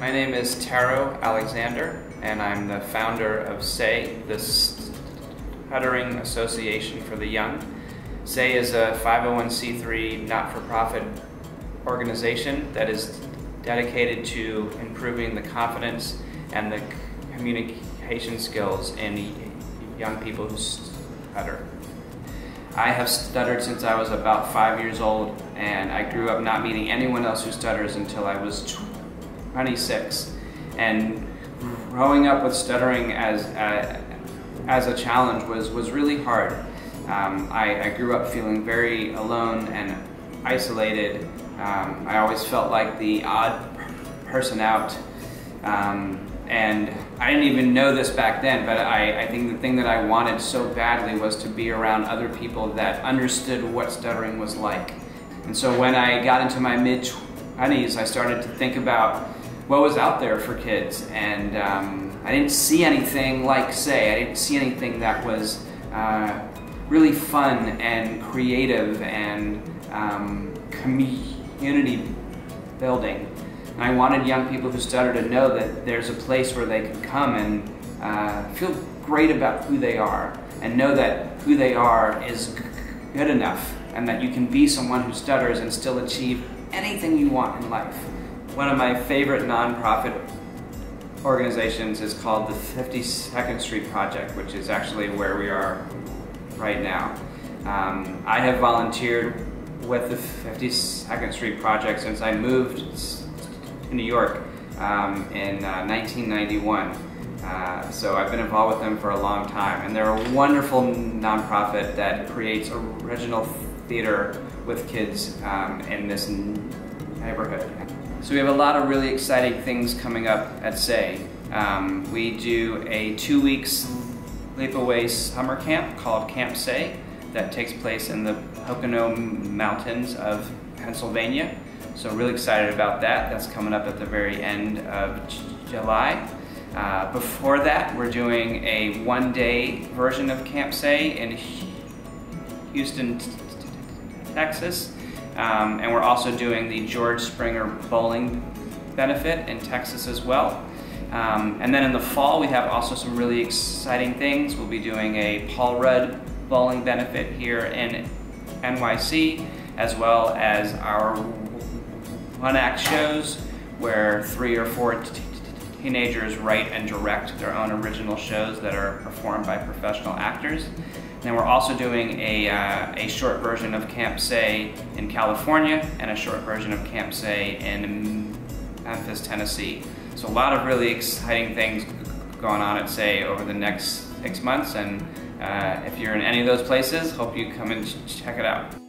My name is Taro Alexander, and I'm the founder of Say, the Stuttering Association for the Young. Say is a 501c3 not-for-profit organization that is dedicated to improving the confidence and the communication skills in young people who stutter. I have stuttered since I was about 5 years old, and I grew up not meeting anyone else who stutters until I was 26. And growing up with stuttering as a challenge was really hard. I grew up feeling very alone and isolated. I always felt like the odd person out. And I didn't even know this back then, but I think the thing that I wanted so badly was to be around other people that understood what stuttering was like. And so when I got into my mid-20s, I started to think about what was out there for kids. And I didn't see anything like Say. I didn't see anything that was really fun and creative and community building. And I wanted young people who stutter to know that there's a place where they can come and feel great about who they are, and know that who they are is good enough, and that you can be someone who stutters and still achieve anything you want in life. One of my favorite nonprofit organizations is called the 52nd Street Project, which is actually where we are right now. I have volunteered with the 52nd Street Project since I moved in New York in 1991. So I've been involved with them for a long time, and they're a wonderful nonprofit that creates original theater with kids in this neighborhood. So we have a lot of really exciting things coming up at Say. We do a 2-week sleepaway summer camp called Camp Say that takes place in the Pocono Mountains of Pennsylvania. So really excited about that. That's coming up at the very end of July. Before that, we're doing a one-day version of Camp Say in Houston, Texas. And we're also doing the George Springer bowling benefit in Texas as well. And then in the fall, we have also some really exciting things. We'll be doing a Paul Rudd bowling benefit here in NYC, as well as our one-act shows where 3 or 4 teenagers write and direct their own original shows that are performed by professional actors. And then we're also doing a short version of Camp Say in California and a short version of Camp Say in Memphis, Tennessee. So a lot of really exciting things going on at Say over the next 6 months, and if you're in any of those places, hope you come and check it out.